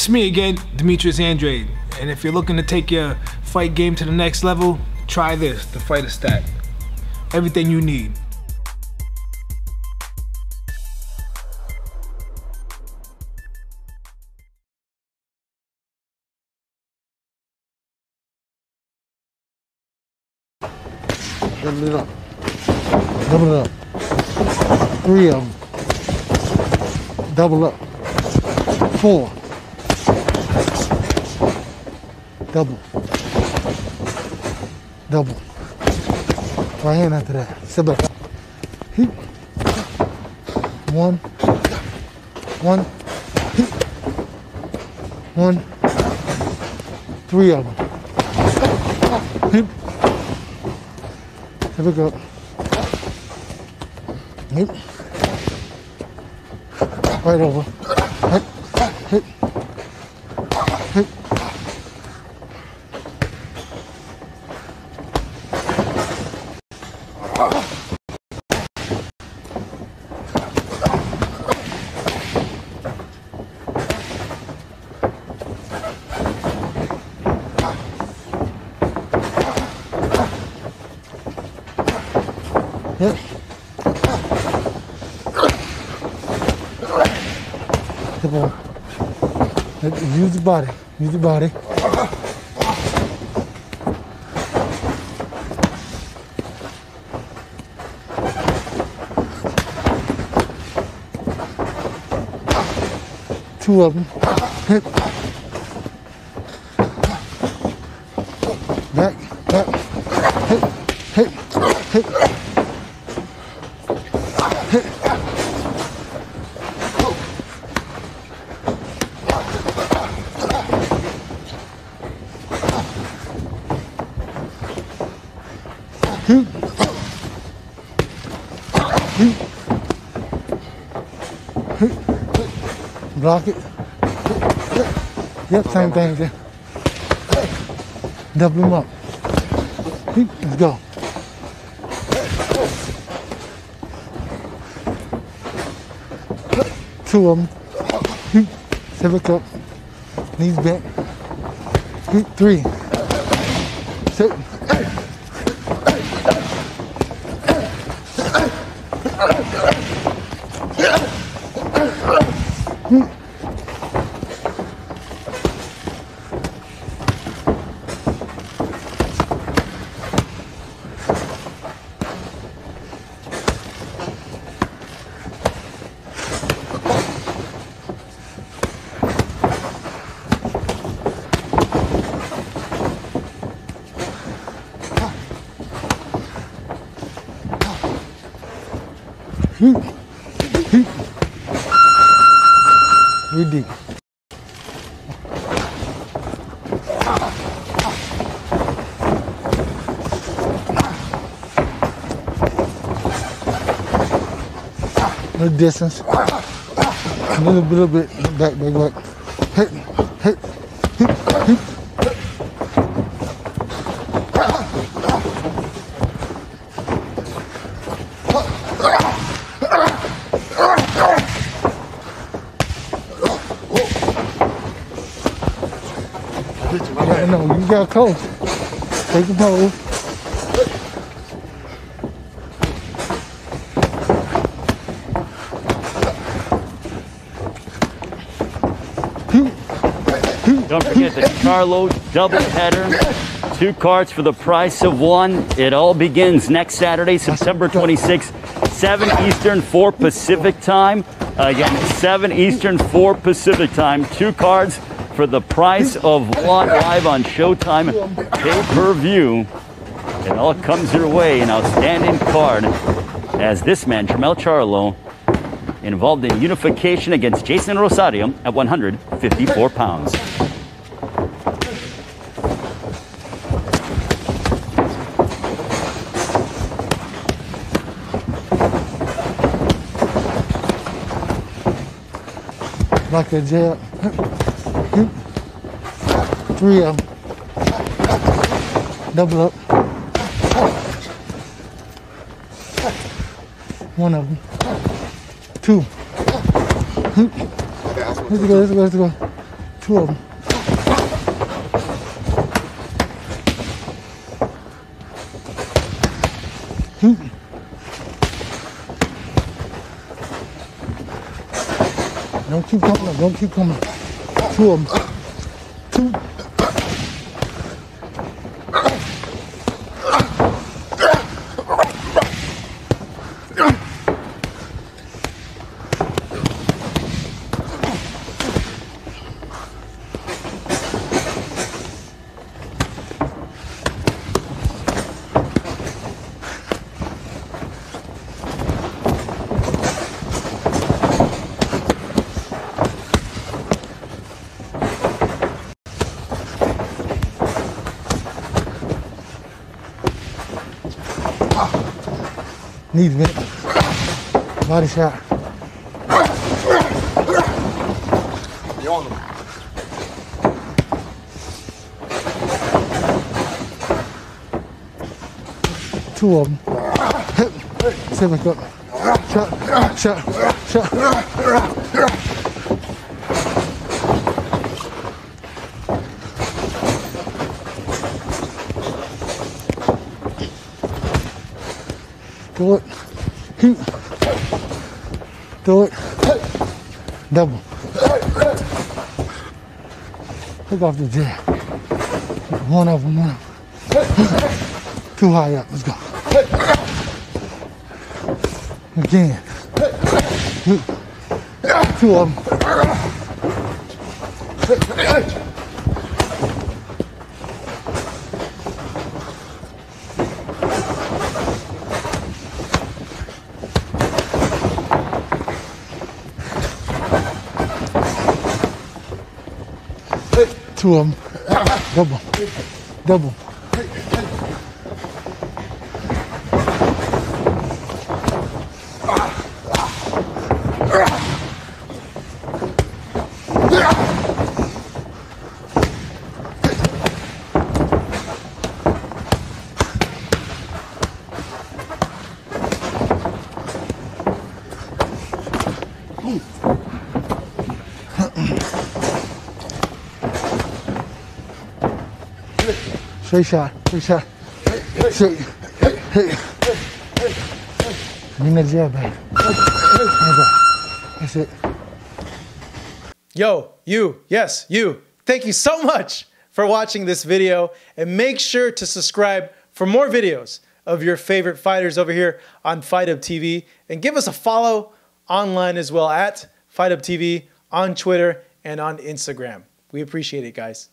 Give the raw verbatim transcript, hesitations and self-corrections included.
It's me again, Demetrius Andrade. And if you're looking to take your fight game to the next level, try this, the Fighter Stack. Everything you need. Double it up. Double it up. Three of them. Double up. Four. Double. Double. Right hand after that. Sit back. One. One. One. Three of them. Here we go. Right over. Hit. Hit. Yep. Come on. Use the body. Use the body. Two of them. Hit. Back. Back. Hit. Hit. Hit. Hit. Hit. Hit. Block it. Yep, same thing there. Double him up. Hit. Let's go. Two of them. Sit back up. Knees bent. Three. Sit. We're deep. No distance. A little, little bit. Back, back, back. Hit, hit, hit, hit. I know, you got close. Take the pose. Don't forget the Charlo double header. Two cards for the price of one. It all begins next Saturday, September twenty-sixth, seven Eastern, four Pacific time. Again, seven Eastern, four Pacific time. Two cards for the price of one, live on Showtime, pay-per-view. It all comes your way, an outstanding card, as this man, Jermell Charlo, involved in unification against Jeison Rosario at one hundred fifty-four pounds. Like a jet. Three of them. Double up. One of them. Two. Let's go, let's go, let's go. Two two of them. Hmm. Don't keep coming up, don't keep coming up. Two of them. Two. Knees bent, body shot. You're on them. Two of them. Hip, seventh up. Shot, shot, shot. Do it. Do it. Double. Pick off the jab. One of them, one of them. Too high up. Let's go. Again. Two of them. Two of them. Double. Double. Straight shot, straight shot, straight, hey, bring that jab back, that's it. Yo, you, yes, you, thank you so much for watching this video, and make sure to subscribe for more videos of your favorite fighters over here on Fight Hub T V, and give us a follow online as well at Fight Hub T V on Twitter and on Instagram. We appreciate it, guys.